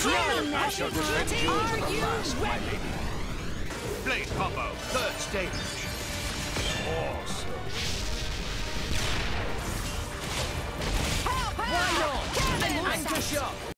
slain! I shall defend you to the last, my lady. Blade combo, third stage. Awesome. Help! Why not? I'm too sharp.